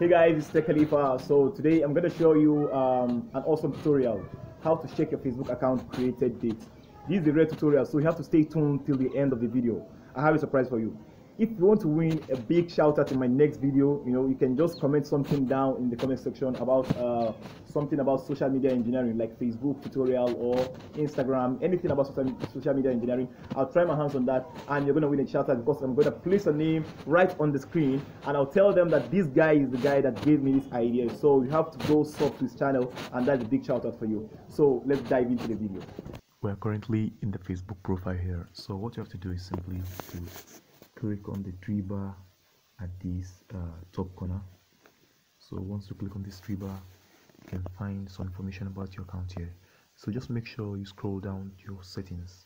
Hey guys, it's Tech Khalifa. So today I'm going to show you an awesome tutorial, how to check your Facebook account created date. This is a rare tutorial, so you have to stay tuned till the end of the video. I have a surprise for you. If you want to win a big shout out in my next video, you can just comment something down in the comment section about something about social media engineering, like Facebook tutorial or Instagram, anything about social media engineering. I'll try my hands on that, and you're going to win a shout out because I'm going to place a name right on the screen, and I'll tell them that this guy is the guy that gave me this idea. So you have to go sub to his channel, and that's a big shout out for you. So let's dive into the video. We are currently in the Facebook profile here. So what you have to do is simply to click on the three bar at this top corner. So once you click on this three bar, you can find some information about your account here. So just make sure you scroll down to your settings.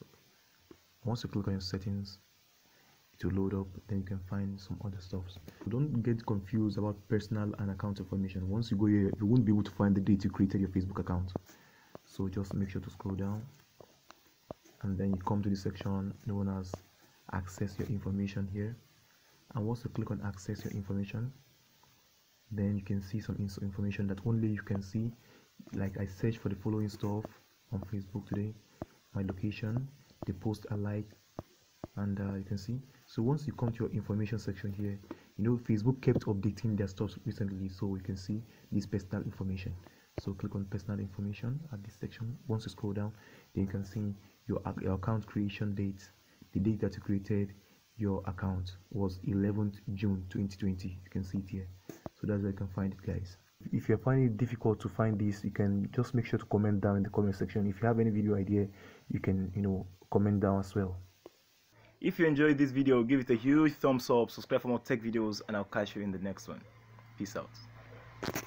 Once you click on your settings, it will load up. Then you can find some other stuff. Don't get confused about personal and account information. Once you go here, you won't be able to find the date you created your Facebook account. So just make sure to scroll down, and then you come to the section known as access your information here. And once you click on access your information, then you can see some information that only you can see. Like I searched for the following stuff on Facebook today, my location, the post I like, and you can see. So once you come to your information section here, Facebook kept updating their stuff recently, so you can see this personal information. So click on personal information at this section. Once you scroll down, then you can see your account creation date. The date that you created your account was 11th June 2020. You can see it here. So that's where you can find it, guys. If you're finding it difficult to find this, you can just make sure to comment down in the comment section. If you have any video idea, you can comment down as well. If you enjoyed this video, give it a huge thumbs up, subscribe for more tech videos, and I'll catch you in the next one. Peace out.